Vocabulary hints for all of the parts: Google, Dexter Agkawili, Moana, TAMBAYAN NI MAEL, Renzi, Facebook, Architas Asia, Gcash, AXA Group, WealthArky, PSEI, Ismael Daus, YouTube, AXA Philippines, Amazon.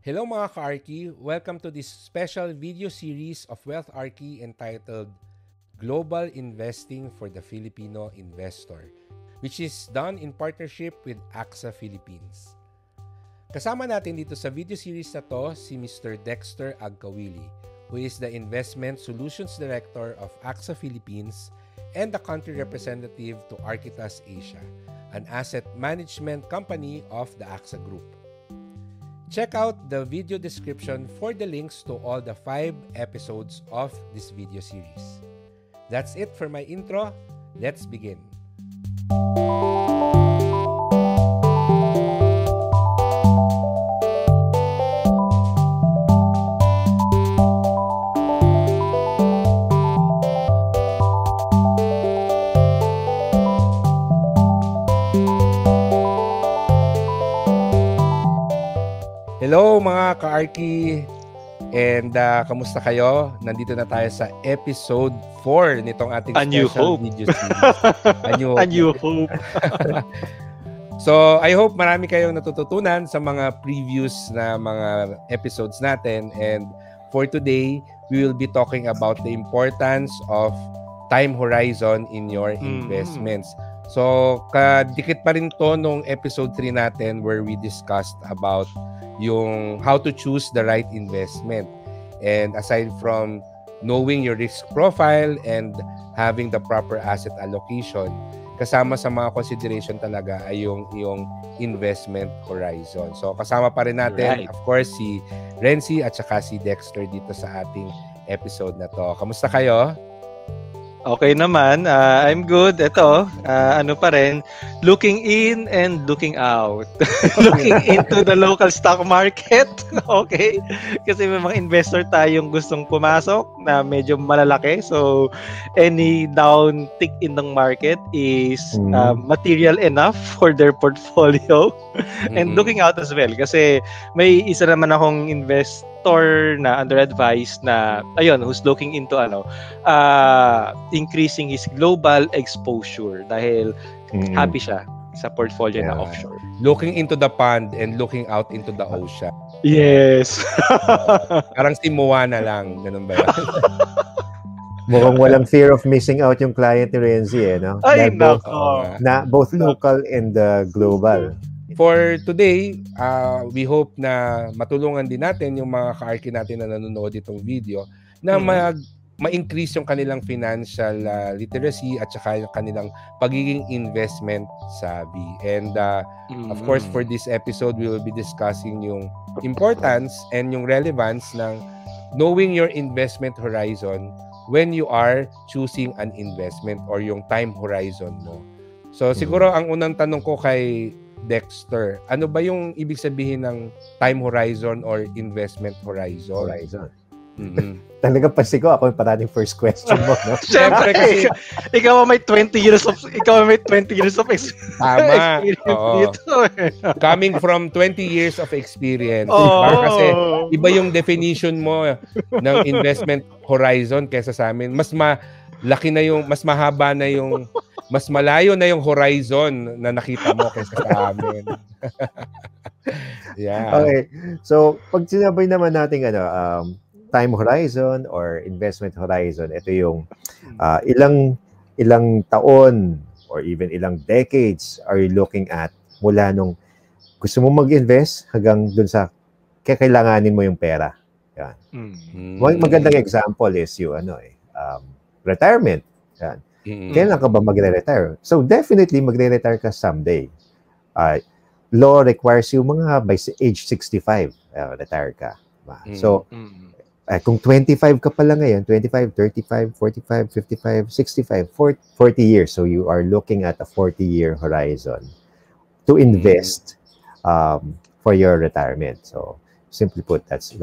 Hello mga ka-Arky! Welcome to this special video series of WealthArky entitled Global Investing for the Filipino Investor, which is done in partnership with AXA Philippines. Kasama natin dito sa video series na to si Mr. Dexter Agkawili, who is the Investment Solutions Director of AXA Philippines and the country representative to Architas Asia, an asset management company of the AXA Group. Check out the video description for the links to all the 5 episodes of this video series. That's it for my intro. Let's begin. Hello mga ka-Arky, and kamusta kayo? Nandito na tayo sa episode 4 nitong ating special video series. A New Hope. So I hope marami kayong natututunan sa mga previous na mga episodes natin, and for today, we will be talking about the importance of time horizon in your investments. So kadikit pa rin to nung episode 3 natin where we discussed about yung how to choose the right investment. And aside from knowing your risk profile and having the proper asset allocation, kasama sa mga consideration talaga ay yung investment horizon. So kasama pa rin natin, of course, si Renzi at saka si Dexter dito sa ating episode na to. Kamusta kayo? Okay naman. I'm good. Ito, ano pa rin, looking in and looking out. Looking into the local stock market. Okay? Kasi may mga investor tayong gustong pumasok na medyo malalaki. So, any down tick in the market is material enough for their portfolio. And looking out as well. Kasi may isa naman akong investor na under advice na, ayun, who's looking into ano, increasing his global exposure dahil happy siya sa portfolio na offshore. Looking into the pond and looking out into the ocean. Yes. Parang si Moana lang. Ganun ba yan? Mukhang walang fear of missing out yung client ni Renzi, eh, no? Ay, both local and global. For today, we hope na matulungan din natin yung mga ka-Arky natin na nanonood itong video na ma-increase yung kanilang financial literacy at saka yung kanilang pagiging investment savvy. And of course, for this episode, we will be discussing yung importance and yung relevance ng knowing your investment horizon when you are choosing an investment or yung time horizon mo. So siguro ang unang tanong ko kay Dexter, ano ba yung ibig sabihin ng time horizon or investment horizon? Talaga pasiko ako yung parating first question mo, no? Siyempre kasi ikaw may 20 years of experience. Tama. Dito, eh. Coming from 20 years of experience. Kasi iba yung definition mo ng investment horizon kaysa sa amin. Mas mahaba na yung, mas malayo na yung horizon na nakita mo kaysa sa amin. Okay. So, pag sinabi naman natin ano, time horizon or investment horizon, ito yung ilang taon or even ilang decades are you looking at mula nung gusto mo mag-invest hanggang dun sa kailanganin mo yung pera. Yan. Magandang example is yung retirement. Yan. Kailan ka ba magre-retire? So definitely magre-retire ka someday. Law requires you mga by age 65 retire ka. So, kung 25 ka pala ngayon, 25, 35, 45, 55, 65, 40 years. So, you are looking at a 40-year horizon to invest for your retirement. So, simply put, that's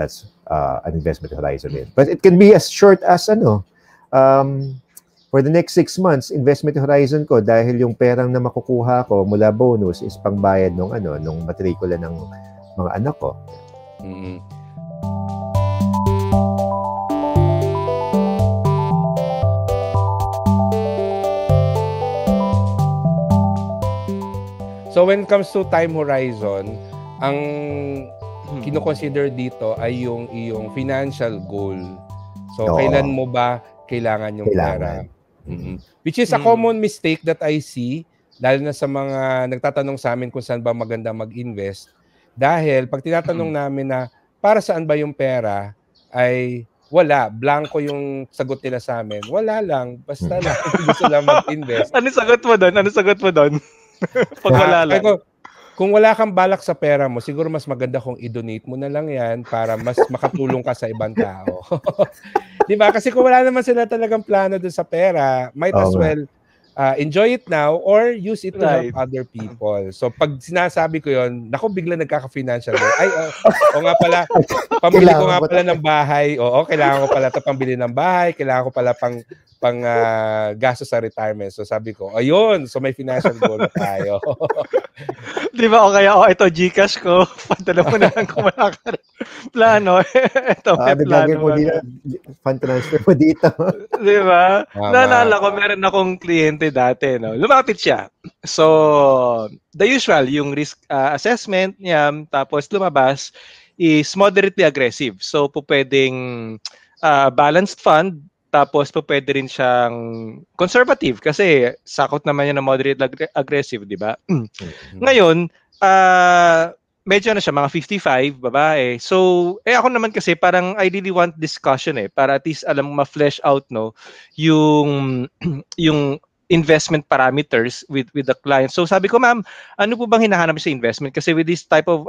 an investment horizon. But it can be as short as, for the next 6 months, investment horizon ko, dahil yung perang na makukuha ko mula bonus is pangbayad nung matrikula ng mga anak ko. So when it comes to time horizon, ang kinoconsider dito ay yung iyong financial goal. So, no, kailan mo ba kailangan yung pera? Mm-hmm. Which is a common mistake that I see, lalo na sa mga nagtatanong sa amin kung saan ba maganda mag-invest. Dahil pag tinatanong namin na para saan ba yung pera, ay wala, blanco yung sagot nila sa amin. Wala lang, basta lang gusto lang mag-invest. Ano sagot mo doon? Ano sagot mo doon? Pag wala lang. Kung wala kang balak sa pera mo, siguro mas maganda kung i-donate mo na lang yan para mas makatulong ka sa ibang tao. Di ba? Kasi kung wala naman sila talagang plano doon sa pera, might as well enjoy it now or use it to help other people. So pag sinasabi ko yun, naku, bigla nagkaka-financial. Ay, o nga pala, pamili ko nga pala ng bahay. Oo, kailangan ko pala ito pambili ng bahay. Kailangan ko pala pang gasto sa retirement. So sabi ko, ayun, so may financial goal na tayo. Di ba? O kaya, ito, Gcash ko. Pantala mo na lang kung wala ka rin. Plano. Ito, may plano. Fund transfer mo dito. Di ba? Naalala ko, meron akong kliyente dati. No? Lumapit siya. So, the usual, yung risk assessment niya, tapos lumabas, is moderately aggressive. So, pwedeng balanced fund, tapos pwede rin siyang conservative kasi sakot naman yan ng moderate aggressive, di ba? Ngayon, medyo na siya, mga 55, babae. So, ako naman kasi parang I really want discussion para at least alam mo ma-flesh out no yung investment parameters with the client. So sabi ko, ma'am, ano po bang hinahanap sa investment? Kasi with this type of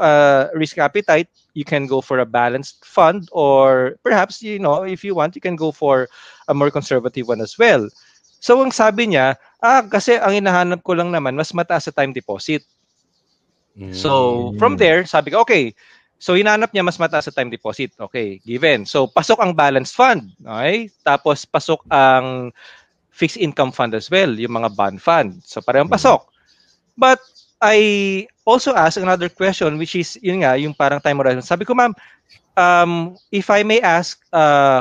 risk appetite, you can go for a balanced fund or perhaps, you know, if you want, you can go for a more conservative one as well. So ang sabi niya, kasi ang hinahanap ko lang naman, mas mataas sa time deposit. So from there, sabi ko, okay. So, hinanap niya mas mataas sa time deposit. Okay, given. So, pasok ang balanced fund. Okay? Tapos, pasok ang fixed income fund as well, yung mga bond fund. So, parehong pasok. But, I also asked another question, which is, yun nga, yung parang time horizon. Sabi ko, ma'am, if I may ask,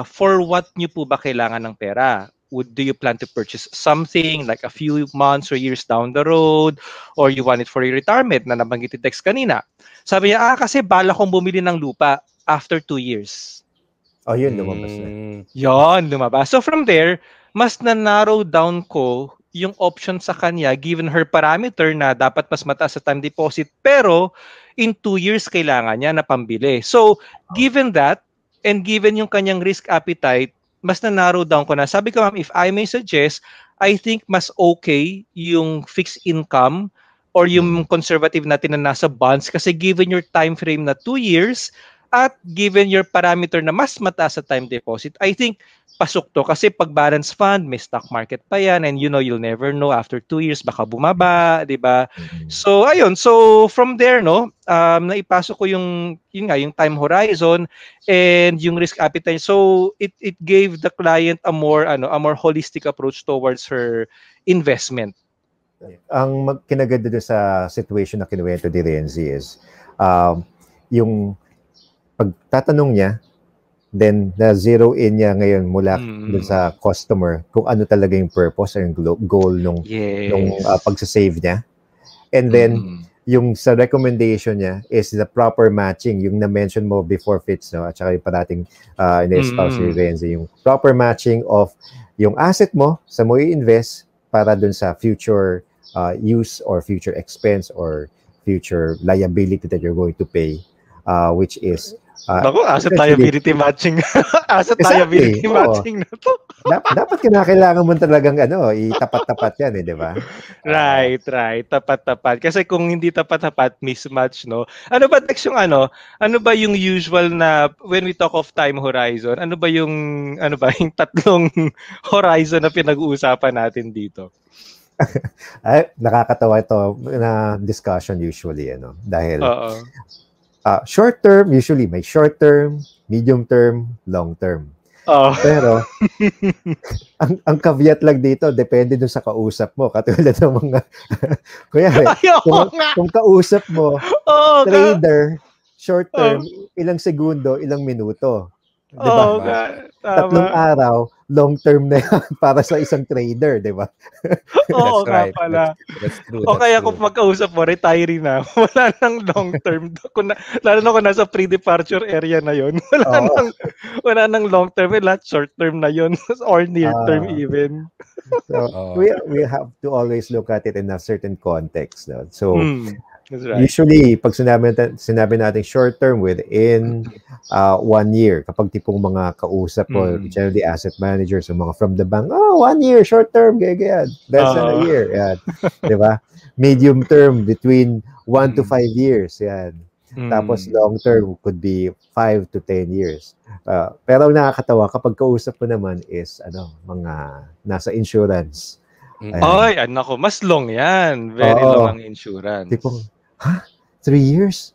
for what nyo po ba kailangan ng pera? Do you plan to purchase something like a few months or years down the road? Or you want it for your retirement? Na nabanggit yung text kanina. Sabi niya, kasi bala kong bumili ng lupa after 2 years. Oh, yun, lumabas na. Yun, lumabas. So, from there, mas na-narrow down ko yung option sa kanya given her parameter na dapat mas mataas sa time deposit pero in 2 years kailangan niya na pambili. So, given that and given yung kanyang risk appetite, mas na-narrow down ko na. Sabi ko, ma'am, if I may suggest, I think mas okay yung fixed income or yung conservative natin na nasa bonds kasi given your time frame na 2 years at given your parameter na mas mataas sa time deposit, I think pasok to kasi pag balance fund may stock market pa yan and you know you'll never know after 2 years baka bumaba, di ba? So ayun, so from there no, naipasok ko yung time horizon and yung risk appetite. So it gave the client a more holistic approach towards her investment. Ang kinaganda doon sa situation na kinuwento ni Renzi is yung pagtatanong niya, then na-zero in niya ngayon mula dun sa customer kung ano talaga yung purpose or yung goal nung pagsasave niya. And then, yung sa recommendation niya is the proper matching, yung na-mention mo before Fitz, no? At saka yung parating in-espouse ni Renzi, yung proper matching of yung asset mo sa mo i-invest para dun sa future use or future expense or future liability that you're going to pay, which is asset liability matching. Asset liability matching na to. Dapat kinakailangan mo talagang itapat-tapat yan, di ba? Right. Tapat-tapat. Kasi kung hindi tapat-tapat, mismatch, no? Ano ba, Dex, yung ano ba yung usual na, when we talk of time horizon, ano ba yung tatlong horizon na pinag-uusapan natin dito? Ay, nakakatawa ito na discussion usually, Dahil, short term, usually may short term, medium term, long term. Pero, ang caveat lang dito, depende dun sa kausap mo. Katulad ng mga, kung kausap mo, trader, short term, ilang segundo, ilang minuto. Di ba? Oh, tatlong araw, long term na yan para sa isang trader, di ba? Oo, right. Pala. That's true, o kaya true. Kung magkausap mo, retiree na. Wala nang long term. Lalo na kung nasa pre-departure area na yon. Wala nang long term. Lahat short term na yon. Or near term even. So, we have to always look at it in a certain context. No? So, right. Usually, pag sinabi natin short term within 1 year, kapag tipong mga kausap ko, generally asset managers, mga from the bank, 1 year, short term, ganyan, less than a year, yan, di ba? Medium term, between 1 to 5 years, yan. Tapos long term could be 5 to 10 years. Pero ang nakakatawa, kapag kausap ko naman is, mga nasa insurance. Ay, nako, mas long yan. Very long ang insurance. Tipong, ha? 3 years?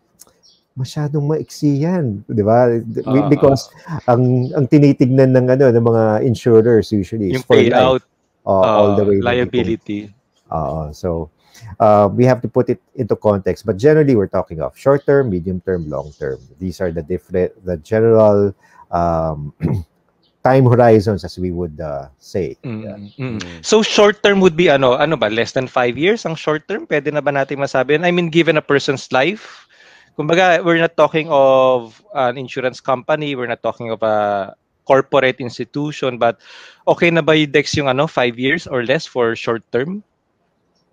Masyadong maiksi yan, di ba? Because ang tinitignan ng mga insurers usually is yung payout, all the way liability. So we have to put it into context. But generally, we're talking of short term, medium term, long term. These are the different, the general time horizons, as we would say. So short term would be ano ba? Less than 5 years ang short term. Pwede na ba natin masabi? I mean, given a person's life. Kumbaga, we're not talking of an insurance company, we're not talking of a corporate institution, but okay na ba i-dex yung 5 years or less for short term?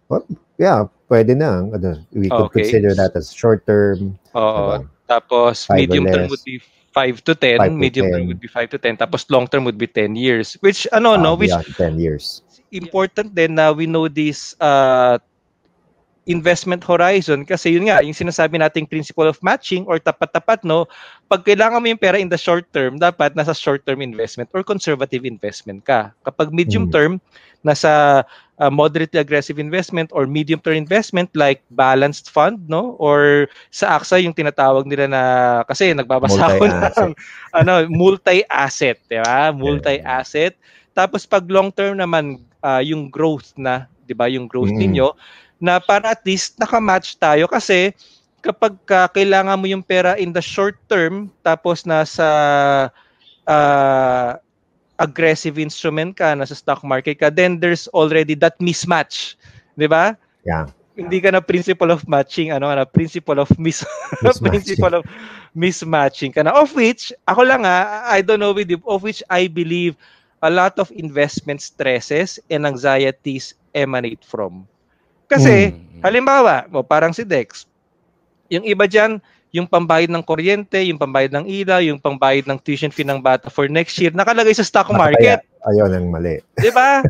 Well, yeah, pwede na. We could consider that as short term. Tapos medium term would be 5 to 10, medium term would be 5 to 10, tapos long term would be 10 years, which which 10 years. Important din na we know this investment horizon, kasi yun nga yung sinasabi nating principle of matching or tapat-tapat, no? Pag kailangan mo yung pera in the short term, dapat nasa short term investment or conservative investment ka. Kapag medium term, nasa moderately aggressive investment or medium term investment like balanced fund, no? Or sa AXA yung tinatawag nila na, kasi nagbabasa ko ng multi-asset, di ba? Multi-asset. Tapos pag long term naman, yung growth na, di ba? Yung growth ninyo, na para at least nakamatch tayo, kasi kapag kailangan mo yung pera in the short term tapos nasa aggressive instrument ka, nasa stock market ka, then there's already that mismatch, di ba? Yeah. Hindi ka na principle of matching, na principle of mismatching. Principle of mismatching ka na. Of which, ako lang I don't know with you, of which I believe a lot of investment stresses and anxieties emanate from. Kasi, halimbawa, parang si Dex, yung iba dyan, yung pambayad ng kuryente, yung pambayad ng ilaw, yung pambayad ng tuition fee ng bata for next year, nakalagay sa stock market. Ayun ang mali. Diba?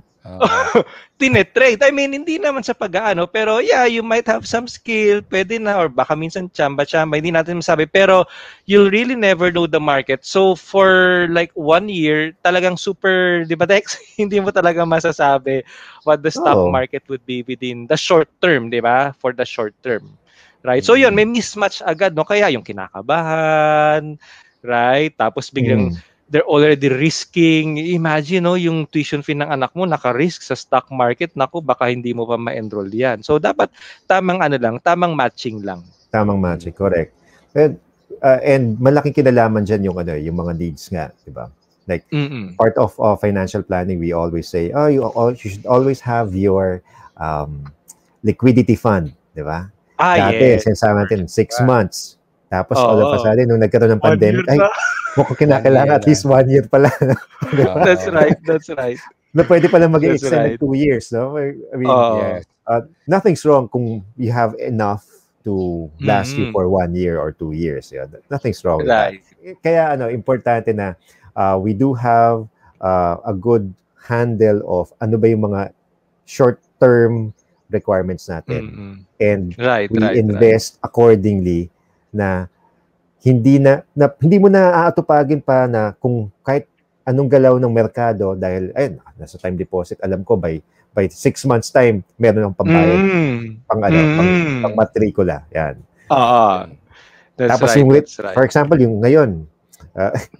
Tinetrade. I mean, hindi naman sa pag-aano, pero yeah, you might have some skill, pwede na, or baka minsan tsamba-tsamba, hindi natin masabi, pero you'll really never know the market. So, for like 1 year, talagang super, di ba Dex? Hindi mo talaga masasabi what the stock market would be within the short term, di ba? For the short term. Right? So, yun, may mismatch agad, no? Kaya yung kinakabahan, right? Tapos biglang, they're already risking. Imagine, no, yung tuition fee ng anak mo, naka-risk sa stock market. Naku, baka hindi mo pa ma-enroll yan. So, dapat tamang tamang matching lang. Tamang matching, correct. And malaking kinalaman dyan yung mga needs nga, di ba? Like, part of financial planning, we always say, you should always have your liquidity fund, di ba? Dati, sinasama natin, 6 months. Tapos, all of a sudden, nung nagkaroon ng pandemic, mukhang kinakailangan at least 1 year pala. Diba? That's right, that's right. Na pwede pala mag-extend 2 years, no? I mean, nothing's wrong kung you have enough to last you for 1 year or 2 years. Yeah? Nothing's wrong right with that. Kaya importante na we do have a good handle of ano ba yung mga short-term requirements natin. And we invest accordingly, na hindi mo na aatupagin pa na kung kahit anong galaw ng merkado, dahil ayun, nasa time deposit, alam ko by 6 months time meron ng pambayad pang matrikula, yan. Tapos right, yung right. For example, yung ngayon,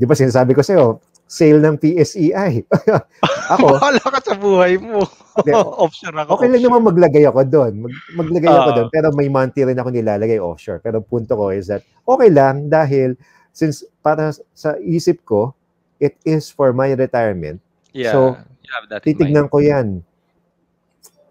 di ba sinasabi ko sa'yo, sale ng PSEI. Ako, wala ka sa buhay mo. Offshore ako. Okay lang naman maglagay ako doon. Maglagay ako doon, pero may monthly rin ako nilalagay offshore. Pero punto ko is that okay lang, dahil since para sa isip ko, it is for my retirement. Yeah, so titignan ko yan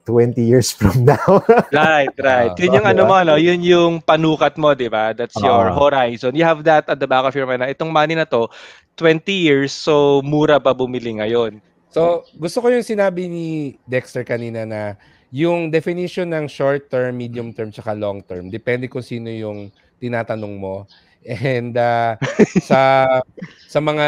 20 years from now. Right, right. Yun yung ano mo, no? Yun yung panukat mo, di ba? That's your horizon. You have that at the back of your mind. Itong money na to, 20 years, so mura ba bumili ngayon? So, gusto ko yung sinabi ni Dexter kanina na yung definition ng short-term, medium-term, tsaka long-term, depende kung sino yung tinatanong mo. And sa mga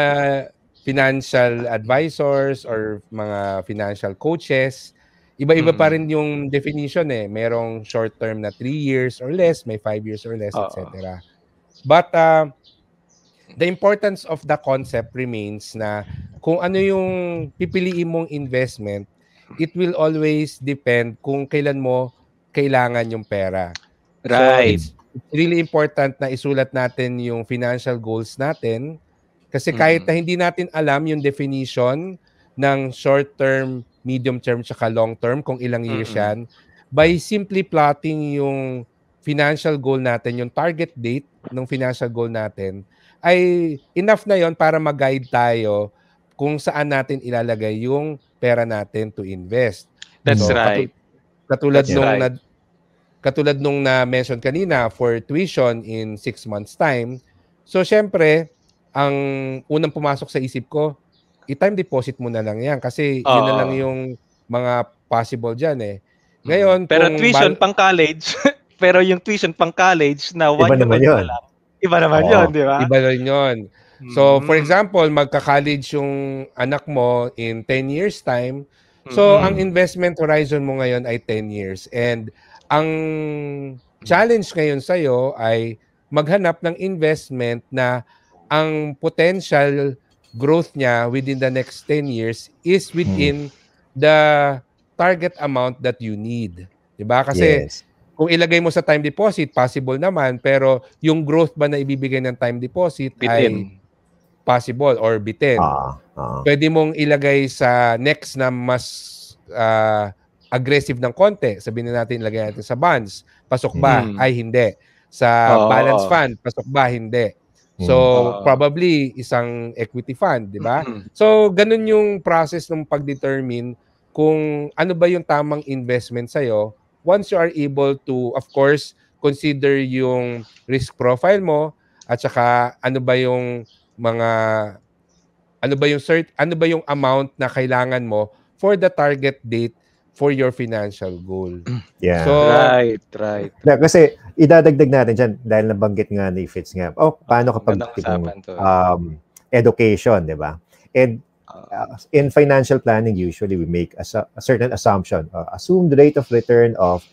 financial advisors or mga financial coaches, iba-iba pa rin yung definition eh. Merong short-term na 3 years or less, may 5 years or less, etc. But the importance of the concept remains na kung ano yung pipiliin mong investment, it will always depend kung kailan mo kailangan yung pera. Right. So it's really important na isulat natin yung financial goals natin kasi kahit na hindi natin alam yung definition ng short-term, medium-term, tsaka long-term, kung ilang years yan, by simply plotting yung financial goal natin, yung target date ng financial goal natin, ay enough na yon para mag-guide tayo kung saan natin ilalagay yung pera natin to invest. That's right. Katulad nung na-mention kanina for tuition in 6 months time, so syempre, ang unang pumasok sa isip ko, i-time deposit mo na lang yan kasi yun na lang yung mga possible dyan eh. Ngayon, pero tuition pang college, pero yung tuition pang college na iba naman yun. Iba naman yun, di ba? Iba naman yun. So, for example, magka-college yung anak mo in 10 years time. So, ang investment horizon mo ngayon ay 10 years. And ang challenge ngayon sa'yo ay maghanap ng investment na ang potential growth niya within the next 10 years is within the target amount that you need. Diba? Kasi kung ilagay mo sa time deposit, possible naman, pero yung growth ba na ibibigay ng time deposit ay possible or bitin. Pwede mong ilagay sa next na mas aggressive ng konti. Sabihin na natin, ilagay natin sa bonds. Pasok ba? Ay, hindi. Sa balance fund, pasok ba? Hindi. So, probably isang equity fund, di ba? So, ganun yung process ng pag-determine kung ano ba yung tamang investment sa'yo. Once you are able to, of course, consider yung risk profile mo at saka ano ba yung amount na kailangan mo for the target date for your financial goal. Yeah. So, right. Kasi idadagdag natin dyan dahil nabanggit nga ni Fitz nga. Paano kapag education, di ba? And in financial planning, usually we make a certain assumption. Assumed rate of return of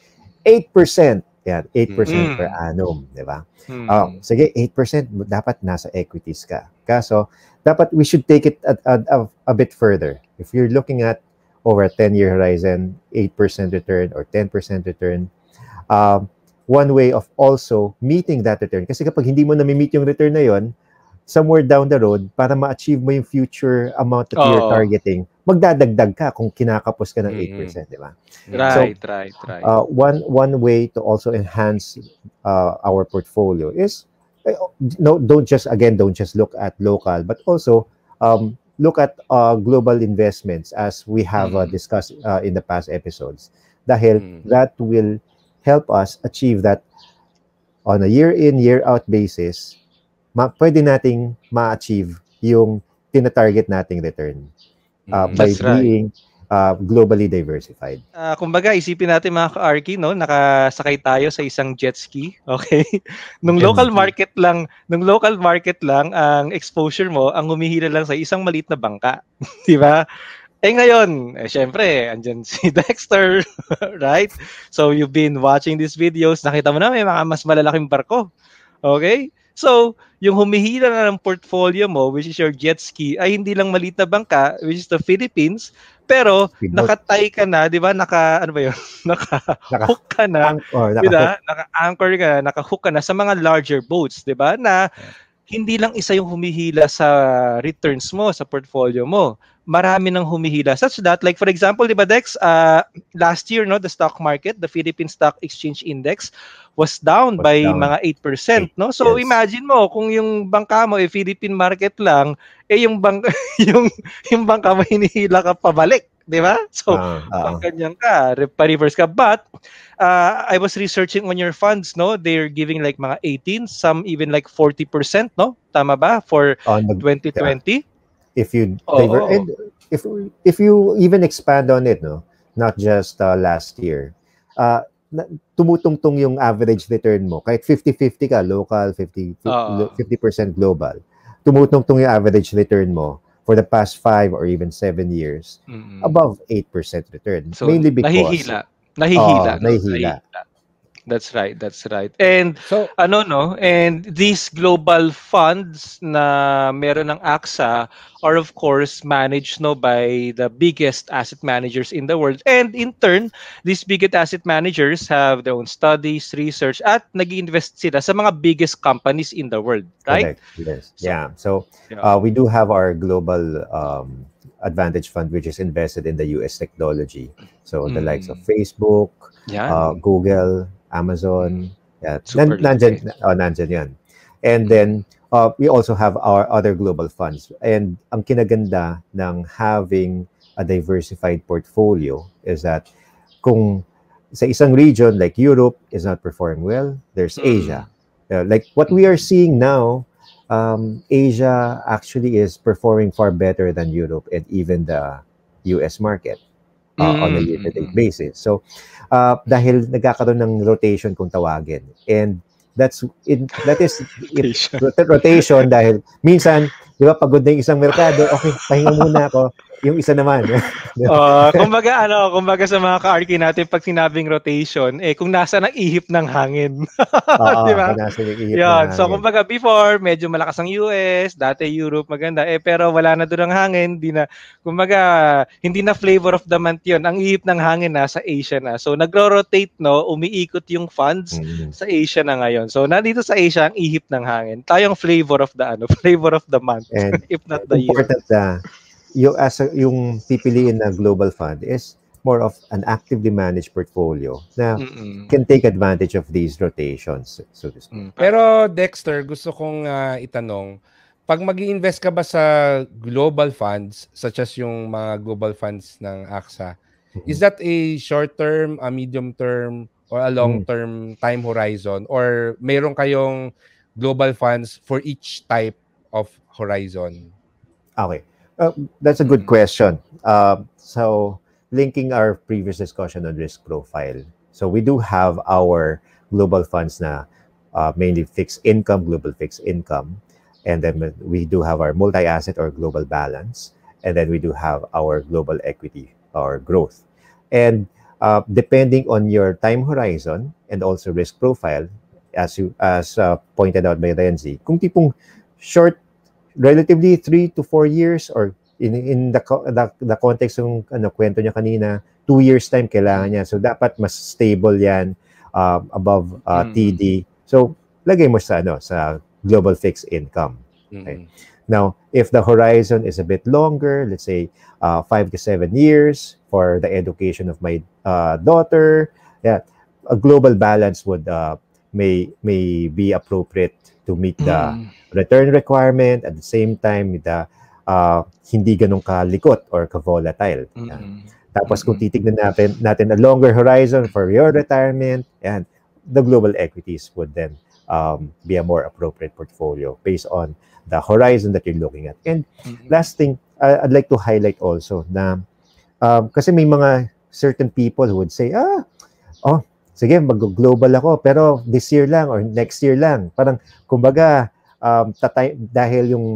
8%. Yan, 8% per annum, di ba? Sige, 8%, dapat nasa equities ka. Kaso, dapat we should take it a bit further. If you're looking at over a 10-year horizon, 8% return or 10% return, one way of also meeting that return. Kasi kapag hindi mo nami-meet yung return na yon, somewhere down the road, para ma-achieve mo yung future amount that you're targeting, magdadagdag ka kung kinakapos ka ng 8%, di ba? Right. One way to also enhance our portfolio is, don't just look at local, but also look at global investments as we have discussed in the past episodes. Dahil that will help us achieve that on a year-in, year-out basis, pwede nating ma-achieve yung tina-target nating return by being globally diversified. Kumbaga, isipin natin mga ka-Arky, no? Nakasakay tayo sa isang jet ski, okay? Nung local market lang, ang exposure mo, ang humihila lang sa isang maliit na bangka, di ba? Eh ngayon, syempre, andyan si Dexter, right? So you've been watching these videos, nakita mo na may mga mas malalaking barko, okay? So, yung humihila na ng portfolio mo, which is your jet ski, ay hindi lang maliit na bangka, which is the Philippines, pero nakatay ka na, di ba? Naka-hook ka na, naka-anchor ka na, naka-hook ka na sa mga larger boats, di ba? Na hindi lang isa yung humihila sa returns mo, sa portfolio mo. Marami nang humihila. Such that, like for example, di ba Dex, last year, no, the stock market, the Philippine Stock Exchange Index, was down by mga 8%. No? So yes, imagine mo, kung yung bangka mo, eh, Philippine market lang, eh yung bangka mo hinihila ka pabalik. Di ba? So, pagkanyang ka, pa-reverse ka. But, I was researching on your funds, no? They're giving like mga 18, some even like 40%, no? Tama ba? For 2020? Yeah. If you if you even expand on it, no? Not just last year. Tumutungtong yung average return mo. Kahit 50-50 ka, local, 50% global. Tumutungtong yung average return mo for the past 5 or even 7 years, above 8% return. So, mainly because... Nahihila. That's right, that's right. And, so, ano, no? And these global funds na meron ng AXA are, of course, managed, no, by the biggest asset managers in the world. And, in turn, these biggest asset managers have their own studies, research, at nag-invest sila sa mga biggest companies in the world, right? Correct. Yes. So, yeah. So, we do have our global advantage fund, which is invested in the US technology. So, the likes of Facebook, Google, Amazon, nandyan yan. And then, we also have our other global funds. And ang kinaganda ng having a diversified portfolio is that kung sa isang region like Europe is not performing well, there's Asia. Like what we are seeing now, Asia actually is performing far better than Europe and even the US market. On a year-to-date basis. So, dahil nagkakaroon ng rotation kung tawagin. And that is rotation dahil minsan, di ba, pagod na yung isang merkado, okay, pahinga muna ako, yung isa naman. Kumbaga sa mga ka-arky natin, pag sinabing rotation, eh, kung nasa ng ihip ng hangin. Diba? Nasa ng ihip ng hangin. So, kumbaga, before, medyo malakas ang US, dati Europe, maganda, eh, pero wala na doon ang hangin, di na, kumbaga, hindi na flavor of the month yun. Ang ihip ng hangin nasa Asia na. So, nagro-rotate, no, umiikot yung funds sa Asia na ngayon. So, nandito sa Asia, ang ihip ng hangin. Tayong flavor of the month. And if not the important year. Yung pipiliin na global fund is more of an actively managed portfolio na can take advantage of these rotations, so to speak. Pero Dexter, gusto kong itanong, pag mag-i-invest ka ba sa global funds, such as yung mga global funds ng AXA, is that a short-term, a medium-term, or a long-term time horizon? Or mayroon kayong global funds for each type of horizon? Okay. That's a good question. So, linking our previous discussion on risk profile. So, we do have our global funds na mainly fixed income, global fixed income. And then we do have our multi-asset or global balance. And then we do have our global equity or growth. And depending on your time horizon and also risk profile, as pointed out by Renzi, kung tipong short, relatively 3 to 4 years, or in the context ng kwento niya kanina, 2 years time kailangan niya. So dapat mas stable yan, above TD. So lagay mo sa sa global fixed income. Okay? Now, if the horizon is a bit longer, let's say 5 to 7 years for the education of my daughter, a global balance would may be appropriate to meet the return requirement, at the same time with the hindi ganong kalikot or ka-volatile. Tapos kung titignan natin a longer horizon for your retirement, and the global equities would then be a more appropriate portfolio based on the horizon that you're looking at. And last thing, I'd like to highlight also na kasi may mga certain people who would say, sige, mag-global ako, pero this year lang or next year lang. Parang, kumbaga, dahil yung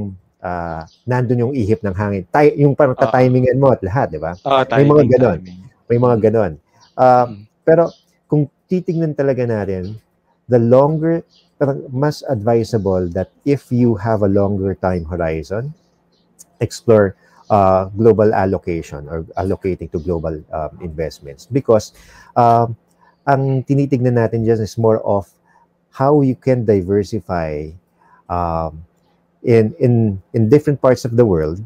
nandun yung ihip ng hangin, yung parang tatimingan mo at lahat, di ba? May mga ganon. Pero, kung titingnan talaga natin, the longer, parang mas advisable that if you have a longer time horizon, explore global allocation or allocating to global investments. Because, ang tinitignan natin dyan is more of how you can diversify in different parts of the world,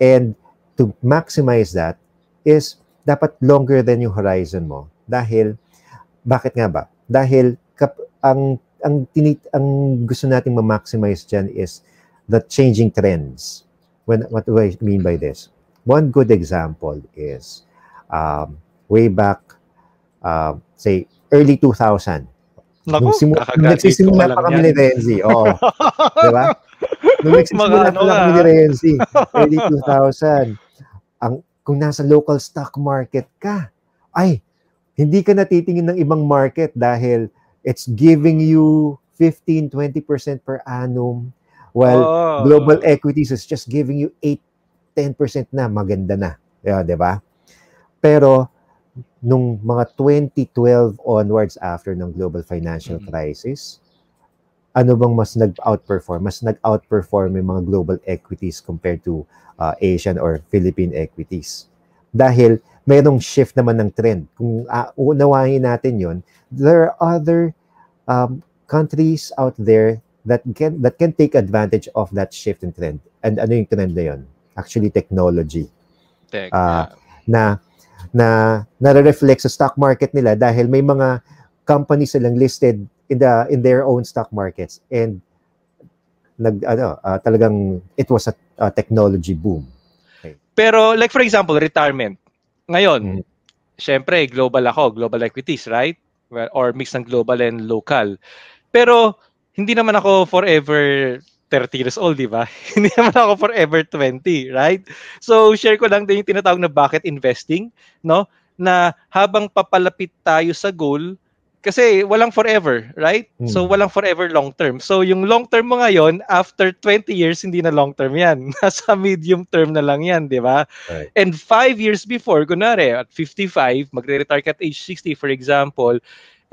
and to maximize that is dapat longer than yung horizon mo. Dahil bakit nga ba? Dahil ang gusto nating ma-maximize dyan is the changing trends. What do I mean by this? One good example is way back, say, early 2000. Nung nagsisimula pa kami ni Renzi. Oo. Diba? Nung nagsisimula pa kami ni Renzi, early 2000. Kung nasa local stock market ka, ay, hindi ka natitingin ng ibang market dahil it's giving you 15-20% per annum. Well, global equities is just giving you 8-10% na. Maganda na. Yeah, diba? Pero, nung mga 2012 onwards after ng global financial crisis, ano bang mas nag-outperform? Mas nag-outperform yung mga global equities compared to Asian or Philippine equities. Dahil mayroong shift naman ng trend. Kung unawain natin yon, there are other countries out there that can take advantage of that shift in trend. And ano yung trend na yun? Actually, technology. Na nare-reflect sa stock market nila dahil may mga companies silang listed in their own stock markets, and talagang it was a technology boom. Okay. Pero like for example, retirement. Ngayon, syempre global equities, right? Well, or mix ng global and local. Pero hindi naman ako forever 30 years old, di ba? Hindi naman ako forever 20, right? So, share ko lang din yung tinatawag na bucket investing, no? Na habang papalapit tayo sa goal, kasi walang forever, right? So, walang forever long term. So, yung long term mo ngayon, after 20 years, hindi na long term yan. Nasa medium term na lang yan, di ba? Right. And 5 years before, kunwari, at 55, magre-retire ka at age 60, for example,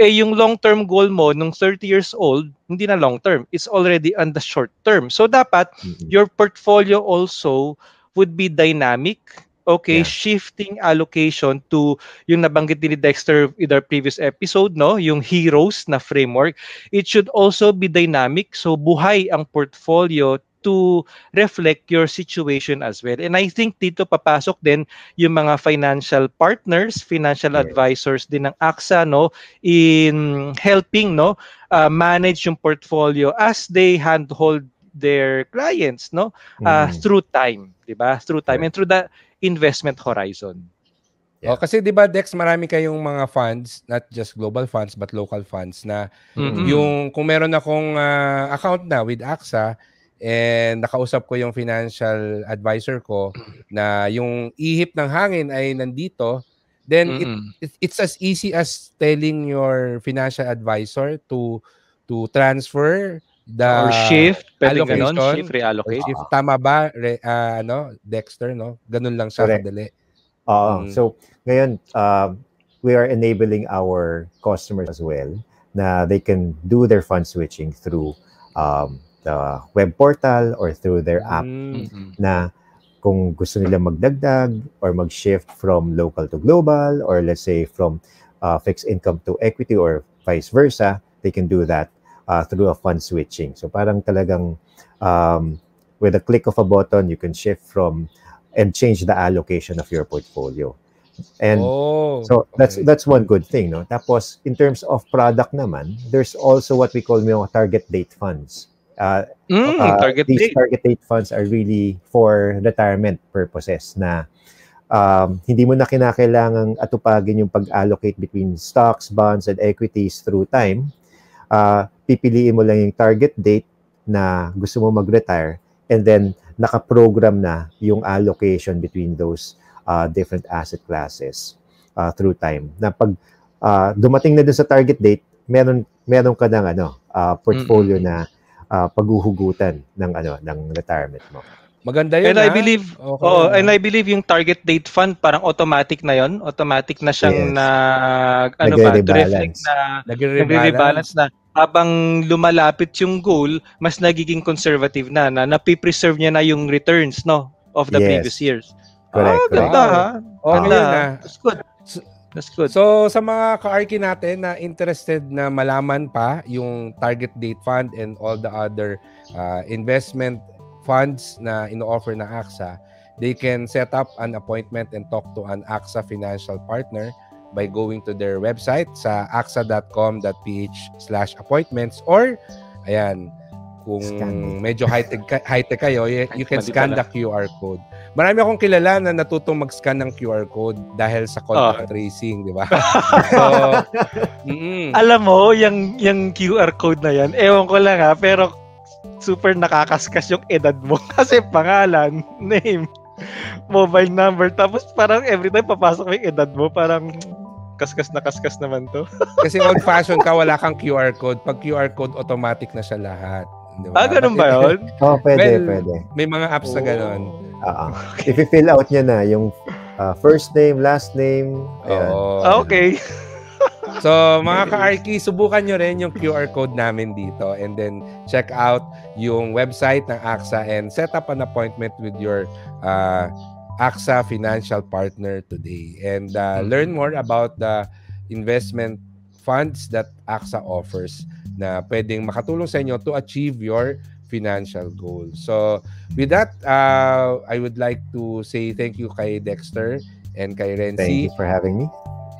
eh yung long-term goal mo nung 30 years old, hindi na long-term. It's already on the short-term. So dapat your portfolio also would be dynamic, okay, shifting allocation to yung nabanggit ni Dexter in our previous episode, no? Yung heroes na framework. It should also be dynamic. So buhay ang portfolio to reflect your situation as well. And I think dito papasok din yung mga financial partners, financial advisors din ng AXA, no, in helping, no, manage yung portfolio as they handhold their clients, no, through time, di ba? Through time and through the investment horizon. Yeah. Oh, kasi di ba, Dex, marami kayong mga funds, not just global funds but local funds na yung kung meron akong account na with AXA, and nakausap ko yung financial advisor ko na yung ihip ng hangin ay nandito, then it's as easy as telling your financial advisor to transfer the or shift allocation, shift, reallocate. Shift, tama ba, Dexter, no? Ganun lang siya kadali. So ngayon, we are enabling our customers as well na they can do their fund switching through the web portal or through their app, na kung gusto nila magdagdag or mag-shift from local to global, or let's say from fixed income to equity or vice versa, they can do that through a fund switching. So parang talagang with a click of a button, you can shift from and change the allocation of your portfolio. And so that's one good thing, no? Tapos in terms of product naman, there's also what we call target date funds. These target date funds are really for retirement purposes na hindi mo na kinakailangang atupagin yung pag-allocate between stocks, bonds, and equities through time. Pipiliin mo lang yung target date na gusto mo mag-retire, and then nakaprogram na yung allocation between those different asset classes through time. Na pag dumating na dun sa target date, meron ka ng portfolio na paghuhugutan ng retirement mo. Maganda yun. And I believe yung target date fund parang automatic na yon, automatic na siyang nagre-rebalance na habang lumalapit yung goal, mas nagiging conservative na napipreserve niya na yung returns, no, of the previous years. Correct. Ganda, ha? That's good. That's good. So, sa mga ka-Arky natin na interested na malaman pa yung target date fund and all the other investment funds na ino-offer na AXA, they can set up an appointment and talk to an AXA financial partner by going to their website sa axa.com.ph/appointments or ayan, kung medyo high-tech kayo, you can scan the QR code. Marami akong kilala na natutong mag-scan ng QR code dahil sa contact tracing, di ba? So, alam mo, yung QR code na yan, ewan ko lang ha, pero super nakakaskas yung edad mo kasi pangalan, name, mobile number, tapos parang every time papasok yung edad mo, parang... kaskas na kaskas naman to. Kasi old fashion ka, wala kang QR code. Pag QR code, automatic na siya lahat. Diba? Ah, ganun ba yun? Oo, oh, pwede. May mga apps na ganun. Okay. I-fill out niya na yung first name, last name. Okay. So, mga ka-Arky, subukan nyo rin yung QR code namin dito and then check out yung website ng AXA and set up an appointment with your AXA Financial Partner today and learn more about the investment funds that AXA offers na pwedeng makatulong sa inyo to achieve your financial goals. So with that, I would like to say thank you kay Dexter and kay Renzi. Thank you for having me.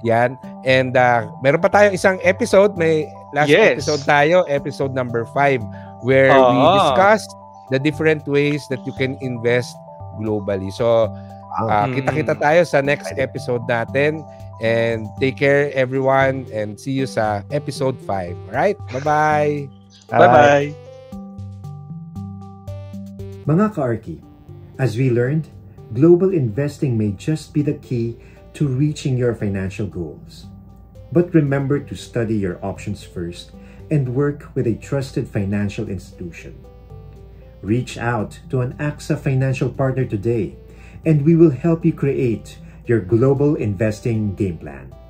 Yan. And meron pa tayong isang episode. May last episode tayo, episode number 5, where we discussed the different ways that you can invest globally. So, kita-kita tayo sa next episode natin. And take care, everyone. And see you sa episode 5. Alright? Bye-bye! Bye-bye! Mga ka-Arky, as we learned, global investing may just be the key to reaching your financial goals. But remember to study your options first and work with a trusted financial institution. Reach out to an AXA financial partner today, and we will help you create your global investing game plan.